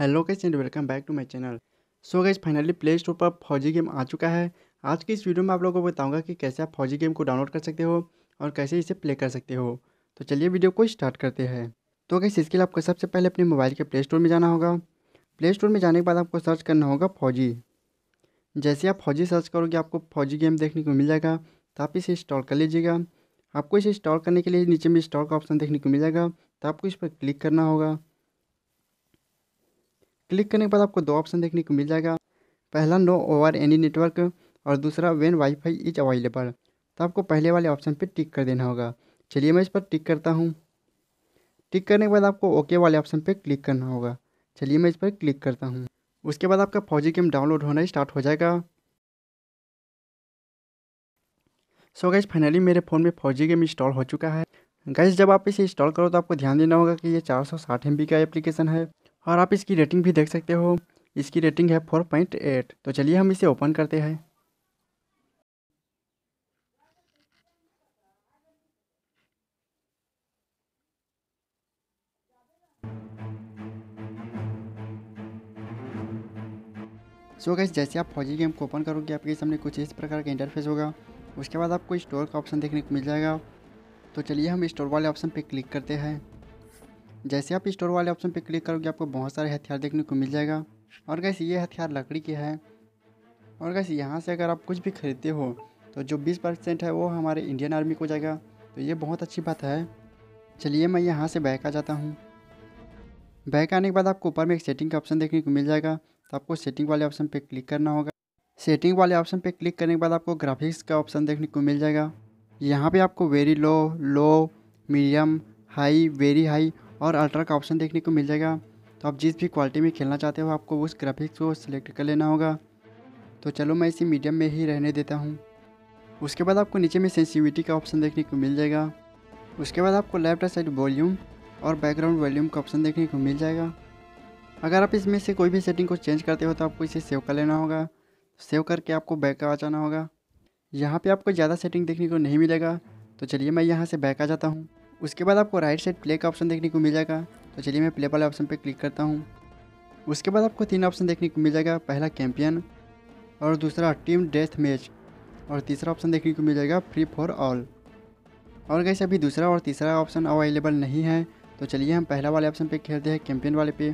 Hello guys and welcome back to my channel. So guys finally play store पर Fauji game आ चुका है। आज की इस वीडियो में आप लोगों को बताऊंगा कि कैसे आप फौजी गेम को डाउनलोड कर सकते हो और कैसे इसे प्ले कर सकते हो। तो चलिए वीडियो को स्टार्ट करते हैं। तो गाइस इसके लिए आपको सबसे पहले अपने मोबाइल के प्ले स्टोर में जाना होगा। प्ले स्टोर में जाने के बाद आपको सर्च करना होगा फौजी। जैसे आप फौजी सर्च करोगे आपको फौजी गेम देखने को मिल जाएगा, तो आप इसे इंस्टॉल कर लीजिएगा। आपको इसे इंस्टॉल करने के लिए नीचे में इंस्टॉल का ऑप्शन देखने को मिल जाएगा, तो आपको इस पर क्लिक करना होगा। क्लिक करने के बाद आपको दो ऑप्शन देखने को मिल जाएगा, पहला नो ओवर एनी नेटवर्क और दूसरा व्हेन वाईफाई इज अवेलेबल। तो आपको पहले वाले ऑप्शन पे टिक कर देना होगा। चलिए मैं इस पर टिक करता हूँ। टिक करने के बाद आपको ओके वाले ऑप्शन पे क्लिक करना होगा। चलिए मैं इस पर क्लिक करता हूँ। उसके बाद आपका फौजी गेम डाउनलोड होना स्टार्ट हो जाएगा। सो गाइस फाइनली मेरे फ़ोन में फौजी गेम इंस्टॉल हो चुका है। गाइस जब आप इसे इंस्टॉल करो तो आपको ध्यान देना होगा कि ये 460 MB का एप्लीकेशन है और आप इसकी रेटिंग भी देख सकते हो। इसकी रेटिंग है 4.8। तो चलिए हम इसे ओपन करते हैं। सो गाइस जैसे आप फौजी गेम को ओपन करोगे आपके सामने कुछ इस प्रकार का इंटरफेस होगा। उसके बाद आपको स्टोर का ऑप्शन देखने को मिल जाएगा। तो चलिए हम स्टोर वाले ऑप्शन पे क्लिक करते हैं। जैसे आप स्टोर वाले ऑप्शन पे क्लिक करोगे आपको बहुत सारे हथियार देखने को मिल जाएगा। और गाइस ये हथियार लकड़ी के हैं। और गाइस यहाँ से अगर आप कुछ भी खरीदते हो तो जो 20% है वो हमारे इंडियन आर्मी को जाएगा, तो ये बहुत अच्छी बात है। चलिए मैं यहाँ से बैक आ जाता हूँ। बैक आने के बाद आपको ऊपर में एक सेटिंग का ऑप्शन देखने को मिल जाएगा, तो आपको सेटिंग वाले ऑप्शन पर क्लिक करना होगा। सेटिंग वाले ऑप्शन पर क्लिक करने के बाद आपको ग्राफिक्स का ऑप्शन देखने को मिल जाएगा। यहाँ पर आपको very low, low, medium, high, very high और अल्ट्रा का ऑप्शन देखने को मिल जाएगा। तो आप जिस भी क्वालिटी में खेलना चाहते हो आपको उस ग्राफिक्स को सिलेक्ट कर लेना होगा। तो चलो मैं इसी मीडियम में ही रहने देता हूँ। उसके बाद आपको नीचे में सेंसिटिविटी का ऑप्शन देखने को मिल जाएगा। उसके बाद आपको लेफ्ट साइड वॉल्यूम और बैकग्राउंड वॉल्यूम का ऑप्शन देखने को मिल जाएगा। अगर आप इसमें से कोई भी सेटिंग को चेंज करते हो तो आपको इसे सेव कर लेना होगा। सेव करके आपको बैक आ जाना होगा। यहाँ पर आपको ज़्यादा सेटिंग देखने को नहीं मिलेगा। तो चलिए मैं यहाँ से बैक आ जाता हूँ। उसके बाद आपको राइट साइड प्ले का ऑप्शन देखने को मिल जाएगा। तो चलिए मैं प्ले वाले ऑप्शन पे क्लिक करता हूँ। उसके बाद आपको तीन ऑप्शन देखने को मिल जाएगा, पहला कैंपियन और दूसरा टीम डेथ मैच और तीसरा ऑप्शन देखने को मिल जाएगा फ्री फॉर ऑल। और गाइस अभी दूसरा और तीसरा ऑप्शन अवेलेबल नहीं है, तो चलिए हम पहला वाले ऑप्शन पर खेलते हैं, कैंपियन वाले पे।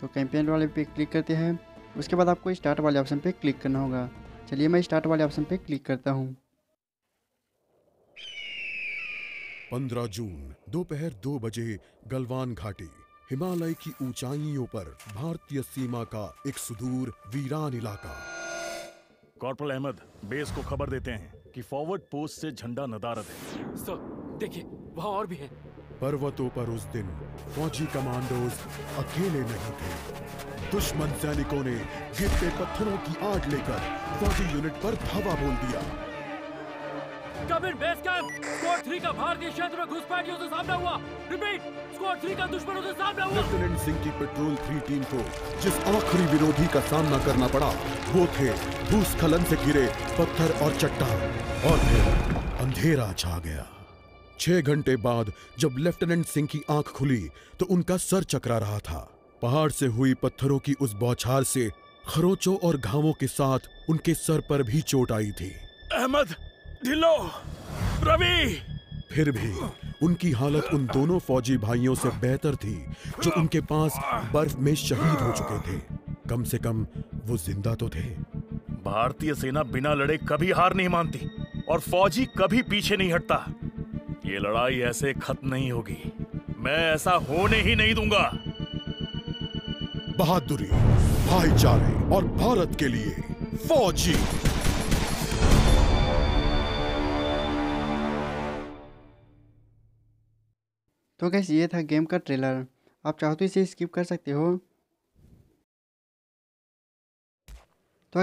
तो कैंपियन वाले पे क्लिक करते हैं। उसके बाद आपको स्टार्ट वाले ऑप्शन पर क्लिक करना होगा। चलिए मैं स्टार्ट वाले ऑप्शन पर क्लिक करता हूँ। 15 जून दोपहर 2 बजे गलवान घाटी, हिमालय की ऊंचाइयों पर भारतीय सीमा का एक सुदूर वीरान इलाका। कॉर्पोरल अहमद, बेस को खबर देते हैं कि फॉरवर्ड पोस्ट से झंडा नदारद है। सर देखिए वहाँ और भी है। पर्वतों पर उस दिन फौजी कमांडोज अकेले नहीं थे। दुश्मन सैनिकों ने गिरते पत्थरों की आग लेकर फौजी यूनिट पर धावा बोल दिया। कबीर बेस कैंप स्क्वाड 3 का भारतीय क्षेत्र में घुसपैठियों से सामना हुआ। रिपीट, स्क्वाड 3 का दुश्मनों से सामना हुआ। लेफ्टिनेंट सिंह की पेट्रोल 3 टीम को जिस आखिरी विरोधी का सामना करना पड़ा वो थे भूस्खलन से घिरे पत्थर और चट्टान। और फिर अंधेरा छा गया। 6 घंटे बाद जब लेफ्टिनेंट सिंह की आंख खुली तो उनका सर चकरा रहा था। पहाड़ से हुई पत्थरों की उस बौछार से खरोचों और घावों के साथ उनके सर पर भी चोट आई थी। अहमद, ढिलो, रवि। फिर भी उनकी हालत उन दोनों फौजी भाइयों से बेहतर थी जो उनके पास बर्फ में शहीद हो चुके थे। कम से कम वो जिंदा तो थे। भारतीय सेना बिना लड़े कभी हार नहीं मानती और फौजी कभी पीछे नहीं हटता। ये लड़ाई ऐसे खत्म नहीं होगी। मैं ऐसा होने ही नहीं दूंगा। बहादुरी, भाईचारे और भारत के लिए फौजी। तो गाइस ये था गेम का ट्रेलर। आप चाहो तो इसे स्किप कर सकते हो। तो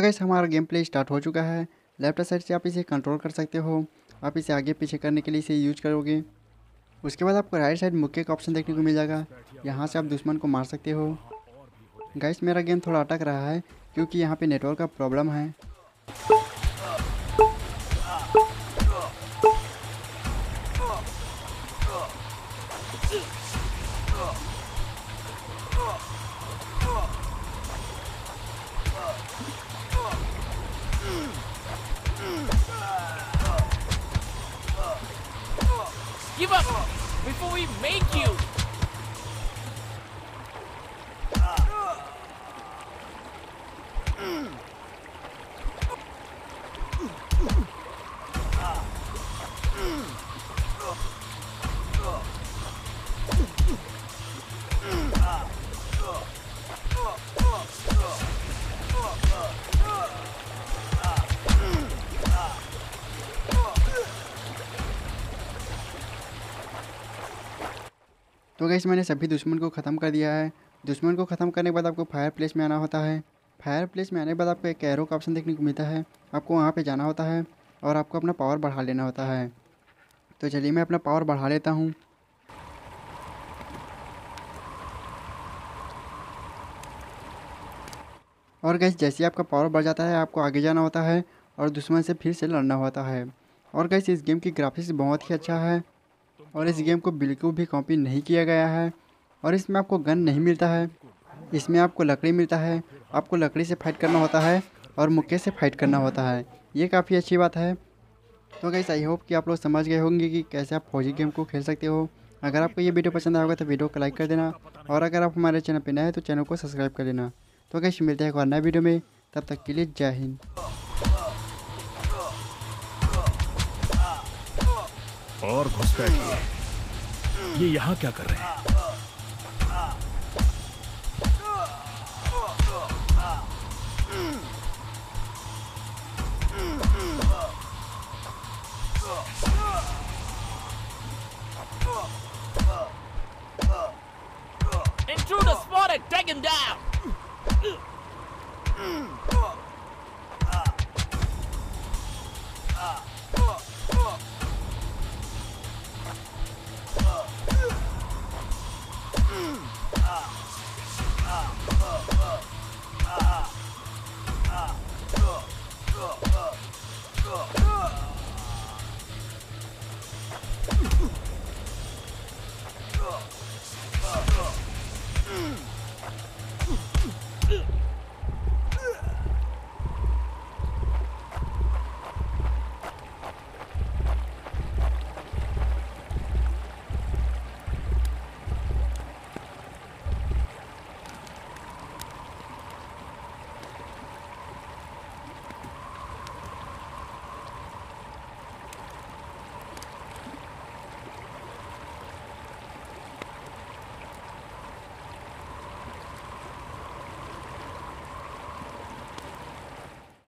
गाइस हमारा गेम प्ले स्टार्ट हो चुका है। लेफ्ट साइड से आप इसे कंट्रोल कर सकते हो। आप इसे आगे पीछे करने के लिए इसे यूज करोगे। उसके बाद आपको राइट साइड मुक्के का ऑप्शन देखने को मिल जाएगा। यहाँ से आप दुश्मन को मार सकते हो। गाइस मेरा गेम थोड़ा अटक रहा है क्योंकि यहाँ पर नेटवर्क का प्रॉब्लम है। गाइस मैंने सभी दुश्मन को ख़त्म कर दिया है। दुश्मन को ख़त्म करने के बाद आपको फायर प्लेस में आना होता है। फायर प्लेस में आने के बाद आपको एक एरो का ऑप्शन देखने को मिलता है, आपको वहाँ पे जाना होता है और आपको अपना पावर बढ़ा लेना होता है। तो चलिए मैं अपना पावर बढ़ा लेता हूँ। और गाइस जैसे ही आपका पावर बढ़ जाता है आपको आगे जाना होता है और दुश्मन से फिर से लड़ना होता है। और गाइस इस गेम की ग्राफिक्स बहुत ही अच्छा है और इस गेम को बिल्कुल भी कॉपी नहीं किया गया है। और इसमें आपको गन नहीं मिलता है, इसमें आपको लकड़ी मिलता है। आपको लकड़ी से फाइट करना होता है और मुक्के से फाइट करना होता है, ये काफ़ी अच्छी बात है। तो गाइस आई होप कि आप लोग समझ गए होंगे कि कैसे आप फौजी गेम को खेल सकते हो। अगर आपको ये वीडियो पसंद आया होगा तो वीडियो को लाइक कर देना और अगर आप हमारे चैनल पर नए हैं तो चैनल को सब्सक्राइब कर देना। तो गाइस मिलते हैं एक और नए वीडियो में, तब तक के लिए जय हिंद। और घुसपैठ, ये यहाँ क्या कर रहे हैं?